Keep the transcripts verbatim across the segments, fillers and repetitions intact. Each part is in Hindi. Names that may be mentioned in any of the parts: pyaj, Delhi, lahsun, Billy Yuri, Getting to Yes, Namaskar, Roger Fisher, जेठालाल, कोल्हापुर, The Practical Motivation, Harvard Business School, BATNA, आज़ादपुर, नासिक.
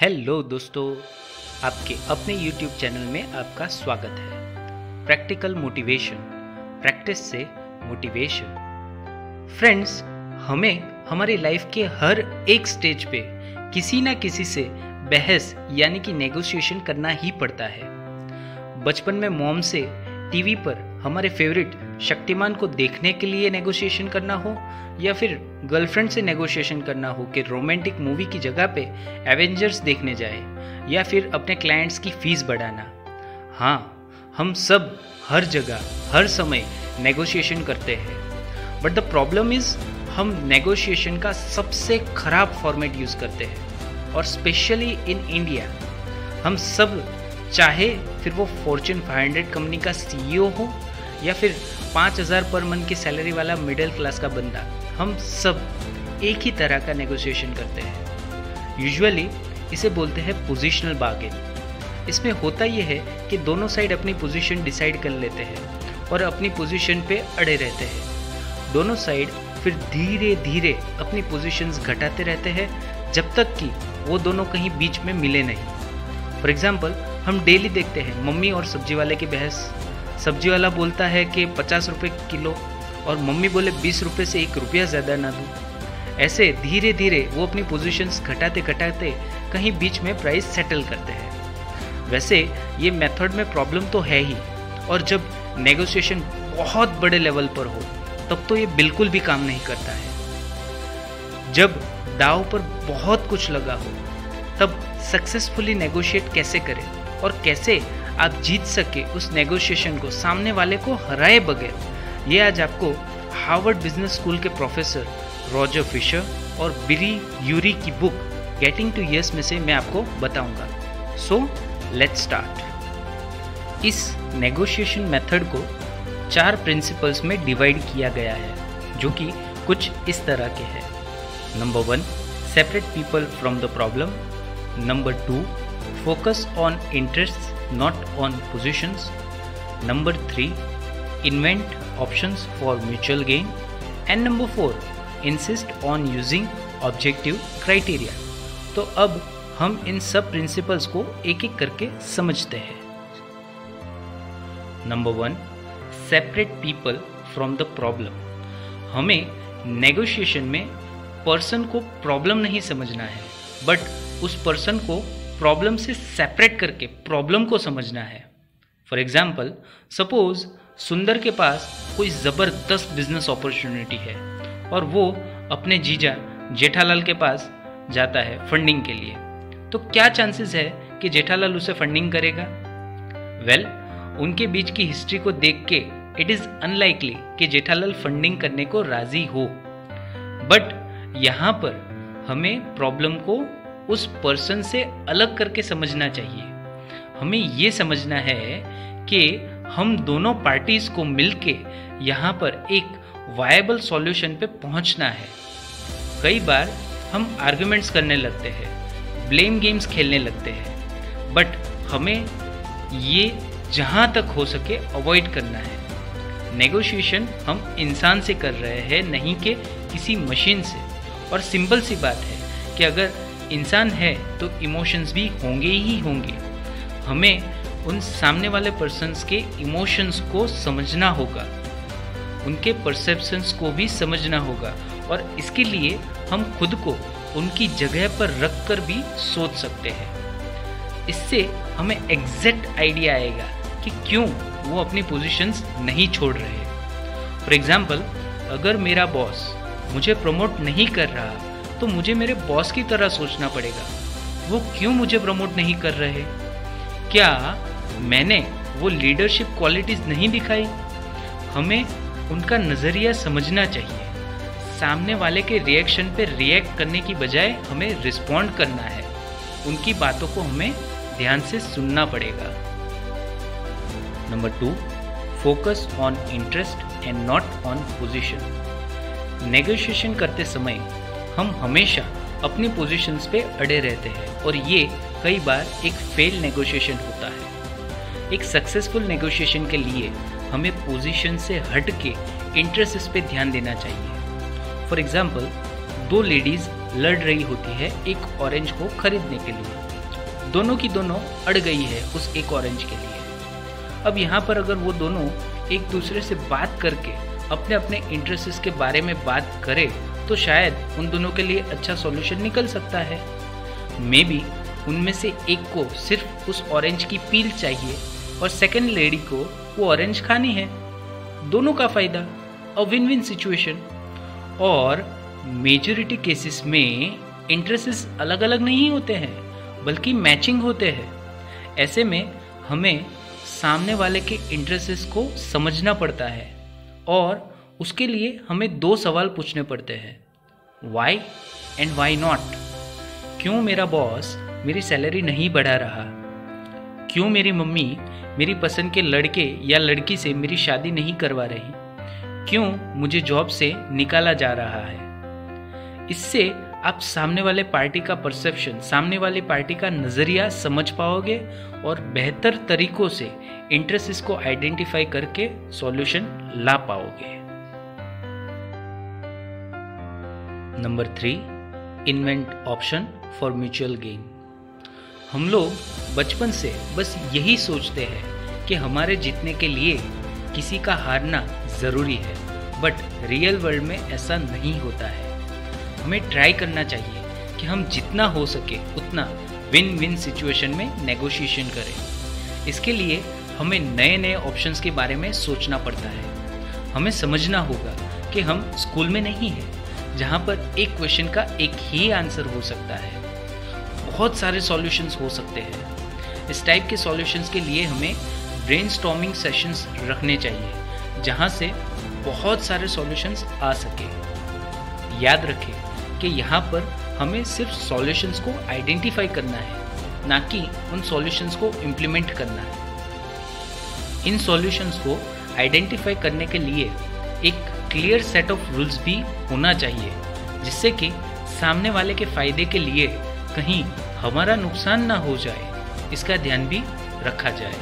हेलो दोस्तों, आपके अपने यूट्यूब चैनल में आपका स्वागत है। प्रैक्टिकल मोटिवेशन, प्रैक्टिस से मोटिवेशन। फ्रेंड्स, हमें हमारे लाइफ के हर एक स्टेज पे किसी ना किसी से बहस यानी कि नेगोशिएशन करना ही पड़ता है। बचपन में मॉम से टीवी पर हमारे फेवरेट शक्तिमान को देखने के लिए नेगोशिएशन करना हो, या फिर गर्लफ्रेंड से नेगोशिएशन करना हो कि रोमांटिक मूवी की जगह पे एवेंजर्स देखने जाए, या फिर अपने क्लाइंट्स की फीस बढ़ाना। हाँ, हम सब हर जगह हर समय नेगोशिएशन करते हैं, बट द प्रॉब्लम इज हम नेगोशिएशन का सबसे खराब फॉर्मेट यूज़ करते हैं। और स्पेशली इन इंडिया हम सब, चाहे फिर वो फॉर्चून फाइव हंड्रेड कंपनी का सीईओ हो या फिर पाँच हज़ार पर मंथ की सैलरी वाला मिडिल क्लास का बंदा, हम सब एक ही तरह का नेगोशिएशन करते हैं। यूजुअली इसे बोलते हैं पोजीशनल बार्गेन। इसमें होता यह है कि दोनों साइड अपनी पोजीशन डिसाइड कर लेते हैं और अपनी पोजीशन पे अड़े रहते हैं। दोनों साइड फिर धीरे धीरे अपनी पोजीशंस घटाते रहते हैं जब तक कि वो दोनों कहीं बीच में मिले नहीं। फॉर एग्जाम्पल, हम डेली देखते हैं मम्मी और सब्जी वाले की बहस। सब्जी वाला बोलता है कि पचास रुपये किलो और मम्मी बोले बीस रुपये से एक रुपया ज़्यादा ना दूँ। ऐसे धीरे धीरे वो अपनी पोजीशंस घटाते घटाते कहीं बीच में प्राइस सेटल करते हैं। वैसे ये मेथड में प्रॉब्लम तो है ही, और जब नेगोशिएशन बहुत बड़े लेवल पर हो तब तो ये बिल्कुल भी काम नहीं करता है। जब दाव पर बहुत कुछ लगा हो तब सक्सेसफुली नेगोशिएट कैसे करें और कैसे आप जीत सके उस नेगोशिएशन को सामने वाले को हराए बगैर, ये आज आपको हार्वर्ड बिजनेस स्कूल के प्रोफेसर रॉजर फिशर और बिली यूरी की बुक गेटिंग टू यस में से मैं आपको बताऊंगा। So let's start. इस नेगोशिएशन मेथड को चार प्रिंसिपल्स में डिवाइड किया गया है, जो कि कुछ इस तरह के हैं। Number one, separate people from the problem. Number two, focus on interests not on positions. Number three, invent options for mutual gain. And number four, insist on using objective criteria. तो अब हम इन सब principles को एक एक करके समझते हैं। Number one, separate people from the problem. हमें negotiation में person को problem नहीं समझना है, but उस person को प्रॉब्लम से सेपरेट करके प्रॉब्लम को समझना है। फॉर एग्जाम्पल, सपोज सुंदर के पास कोई ज़बरदस्त बिजनेस अपॉर्चुनिटी है और वो अपने जीजा जेठालाल के पास जाता है फंडिंग के लिए, तो क्या चांसेस है कि जेठालाल उसे फंडिंग करेगा? वेल well, उनके बीच की हिस्ट्री को देख के इट इज़ अनलाइकली कि जेठालाल फंडिंग करने को राजी हो। बट यहाँ पर हमें प्रॉब्लम को उस पर्सन से अलग करके समझना चाहिए। हमें ये समझना है कि हम दोनों पार्टीज़ को मिलके यहाँ पर एक वायबल सॉल्यूशन पे पहुँचना है। कई बार हम आर्ग्यूमेंट्स करने लगते हैं, ब्लेम गेम्स खेलने लगते हैं, बट हमें ये जहाँ तक हो सके अवॉइड करना है। नेगोशिएशन हम इंसान से कर रहे हैं, नहीं कि किसी मशीन से। और सिंपल सी बात है कि अगर इंसान है तो इमोशंस भी होंगे ही होंगे। हमें उन सामने वाले पर्सन्स के इमोशंस को समझना होगा, उनके परसेप्शंस को भी समझना होगा, और इसके लिए हम खुद को उनकी जगह पर रख कर भी सोच सकते हैं। इससे हमें एग्जैक्ट आइडिया आएगा कि क्यों वो अपनी पोजीशंस नहीं छोड़ रहे। फॉर एग्जाम्पल, अगर मेरा बॉस मुझे प्रमोट नहीं कर रहा तो मुझे मेरे बॉस की तरह सोचना पड़ेगा, वो क्यों मुझे प्रमोट नहीं कर रहे? क्या मैंने वो लीडरशिप क्वालिटीज़ नहीं दिखाई? हमें उनका नज़रिया समझना चाहिए। सामने वाले के रिएक्शन पे रिएक्ट करने की बजाय हमें रिस्पॉन्ड करना है। उनकी बातों को हमें ध्यान से सुनना पड़ेगा। Number two, focus on interest and not on position. Negotiation करते समय हम हमेशा अपनी पोजीशंस पे अड़े रहते हैं, और ये कई बार एक फेल नेगोशिएशन होता है। एक सक्सेसफुल नेगोशिएशन के लिए हमें पोजीशन से हट के इंटरेस्ट पे ध्यान देना चाहिए। फॉर एग्जांपल, दो लेडीज़ लड़ रही होती है एक ऑरेंज को खरीदने के लिए। दोनों की दोनों अड़ गई है उस एक ऑरेंज के लिए। अब यहाँ पर अगर वो दोनों एक दूसरे से बात करके अपने अपने इंटरेस्ट के बारे में बात करें तो शायद उन दोनों के लिए अच्छा सॉल्यूशन निकल सकता है। मे बी उनमें से एक को सिर्फ उस ऑरेंज की पील चाहिए और सेकेंड लेडी को वो ऑरेंज खानी है। दोनों का फायदा, अ विन विन सिचुएशन। और मेजॉरिटी केसेस में इंटरेस्ट्स अलग अलग नहीं होते हैं बल्कि मैचिंग होते हैं। ऐसे में हमें सामने वाले के इंटरेस्ट्स को समझना पड़ता है और उसके लिए हमें दो सवाल पूछने पड़ते हैं, वाई एंड वाई नॉट। क्यों मेरा बॉस मेरी सैलरी नहीं बढ़ा रहा? क्यों मेरी मम्मी मेरी पसंद के लड़के या लड़की से मेरी शादी नहीं करवा रही? क्यों मुझे जॉब से निकाला जा रहा है? इससे आप सामने वाले पार्टी का परसेप्शन, सामने वाली पार्टी का नज़रिया समझ पाओगे और बेहतर तरीक़ों से इंटरेस्ट को आइडेंटिफाई करके सॉल्यूशन ला पाओगे। Number three, invent option for mutual gain. हम लोग बचपन से बस यही सोचते हैं कि हमारे जीतने के लिए किसी का हारना ज़रूरी है, बट रियल वर्ल्ड में ऐसा नहीं होता है। हमें ट्राई करना चाहिए कि हम जितना हो सके उतना विन विन सिचुएशन में नेगोशिएशन करें। इसके लिए हमें नए नए ऑप्शंस के बारे में सोचना पड़ता है। हमें समझना होगा कि हम स्कूल में नहीं हैं जहाँ पर एक क्वेश्चन का एक ही आंसर हो सकता है, बहुत सारे सॉल्यूशंस हो सकते हैं। इस टाइप के सॉल्यूशंस के लिए हमें ब्रेनस्टॉर्मिंग सेशंस रखने चाहिए जहाँ से बहुत सारे सॉल्यूशंस आ सके। याद रखें कि यहाँ पर हमें सिर्फ सॉल्यूशंस को आइडेंटिफाई करना है, ना कि उन सॉल्यूशंस को इम्प्लीमेंट करना है। इन सॉल्यूशंस को आइडेंटिफाई करने के लिए एक क्लियर सेट ऑफ रूल्स भी होना चाहिए जिससे कि सामने वाले के फायदे के लिए कहीं हमारा नुकसान ना हो जाए, इसका ध्यान भी रखा जाए।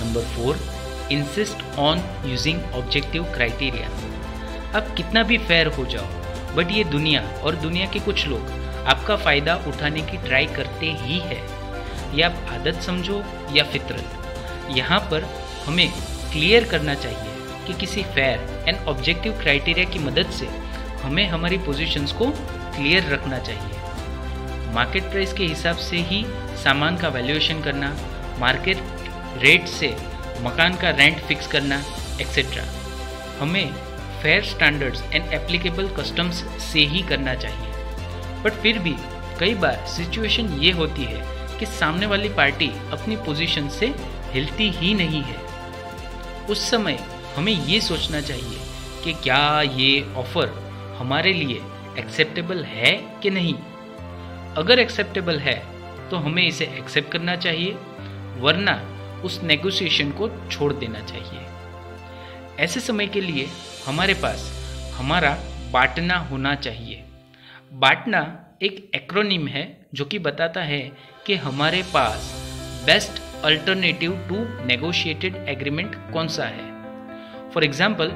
Number four, insist on using objective criteria. आप कितना भी फेयर हो जाओ, बट ये दुनिया और दुनिया के कुछ लोग आपका फ़ायदा उठाने की ट्राई करते ही है। या आप आदत समझो या फितरत, यहाँ पर हमें क्लियर करना चाहिए कि किसी फेयर एंड ऑब्जेक्टिव क्राइटेरिया की मदद से हमें हमारी पोजीशंस को क्लियर रखना चाहिए। मार्केट प्राइस के हिसाब से ही सामान का वैल्यूएशन करना, मार्केट रेट से मकान का रेंट फिक्स करना, एक्सेट्रा हमें fair standards and applicable customs से ही करना चाहिए। बट फिर भी कई बार सिचुएशन ये होती है कि सामने वाली पार्टी अपनी पोजीशन से हिलती ही नहीं है। उस समय हमें ये सोचना चाहिए कि क्या ये ऑफ़र हमारे लिए एक्सेप्टेबल है कि नहीं। अगर एक्सेप्टेबल है तो हमें इसे एक्सेप्ट करना चाहिए, वरना उस नेगोशिएशन को छोड़ देना चाहिए। ऐसे समय के लिए हमारे पास हमारा बाटना होना चाहिए। बाटना एक एक्रोनिम है जो कि बताता है कि हमारे पास best alternative to negotiated agreement कौन सा है। फॉर एग्जांपल,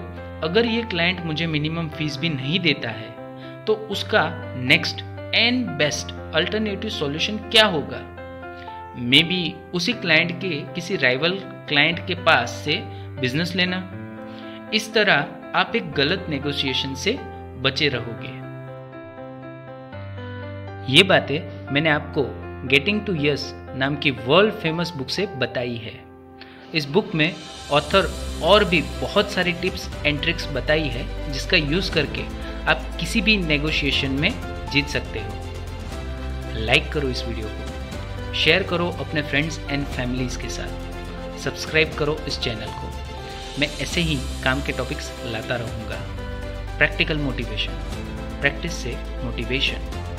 अगर ये क्लाइंट मुझे मिनिमम फीस भी नहीं देता है तो उसका next and best alternative solution क्या होगा? मे बी उसी क्लाइंट के किसी राइवल क्लाइंट के पास से बिजनेस लेना। इस तरह आप एक गलत नेगोशिएशन से बचे रहोगे। ये बातें मैंने आपको गेटिंग टू यस नाम की वर्ल्ड फेमस बुक से बताई है। इस बुक में ऑथर और भी बहुत सारी टिप्स एंड ट्रिक्स बताई है जिसका यूज़ करके आप किसी भी नेगोशिएशन में जीत सकते हो। लाइक करो इस वीडियो को, शेयर करो अपने फ्रेंड्स एंड फैमिलीज के साथ, सब्सक्राइब करो इस चैनल को। मैं ऐसे ही काम के टॉपिक्स लाता रहूँगा। प्रैक्टिकल मोटिवेशन, प्रैक्टिस से मोटिवेशन।